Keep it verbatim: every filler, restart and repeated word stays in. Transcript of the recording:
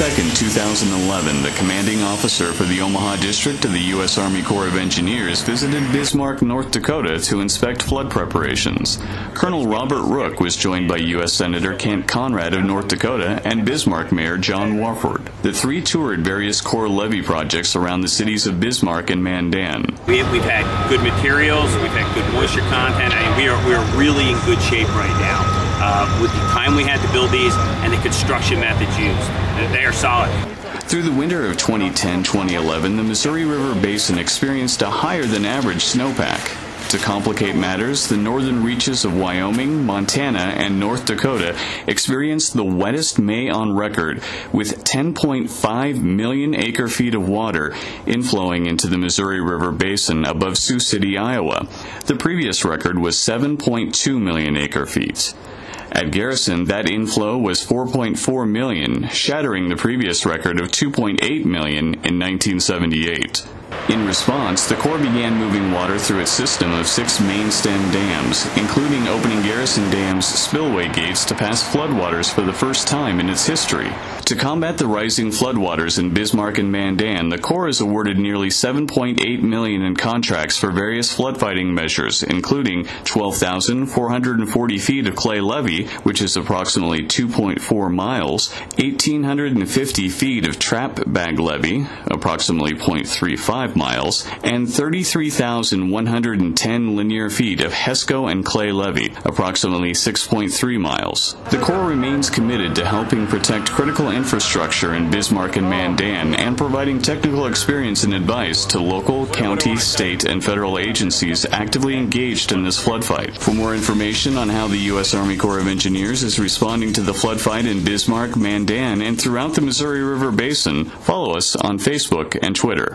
June second, two thousand eleven, the commanding officer for the Omaha District of the U S Army Corps of Engineers visited Bismarck, North Dakota to inspect flood preparations. Colonel Robert Ruch was joined by U S Senator Kent Conrad of North Dakota and Bismarck Mayor John Warford. The three toured various Corps levee projects around the cities of Bismarck and Mandan. We, we've had good materials, we've had good moisture content, I mean, we are, we are really in good shape right now. Uh, with the time we had to build these and the construction methods used, they are solid. Through the winter of twenty ten to twenty eleven, the Missouri River Basin experienced a higher than average snowpack. To complicate matters, the northern reaches of Wyoming, Montana, and North Dakota experienced the wettest May on record, with ten point five million acre-feet of water inflowing into the Missouri River Basin above Sioux City, Iowa. The previous record was seven point two million acre-feet. At Garrison, that inflow was four point four million, shattering the previous record of two point eight million in nineteen seventy-eight. In response, the Corps began moving water through its system of six main stem dams, including opening Garrison Dam's spillway gates to pass floodwaters for the first time in its history. To combat the rising floodwaters in Bismarck and Mandan, the Corps has awarded nearly seven point eight million dollars in contracts for various flood-fighting measures, including twelve thousand four hundred forty feet of clay levee, which is approximately two point four miles, one thousand eight hundred fifty feet of trap bag levee, approximately zero point three five miles, and thirty-three thousand one hundred ten linear feet of Hesco and clay levee, approximately six point three miles. The Corps remains committed to helping protect critical infrastructure in Bismarck and Mandan and providing technical experience and advice to local, county, state, and federal agencies actively engaged in this flood fight. For more information on how the U S Army Corps of Engineers is responding to the flood fight in Bismarck, Mandan, and throughout the Missouri River Basin, follow us on Facebook and Twitter.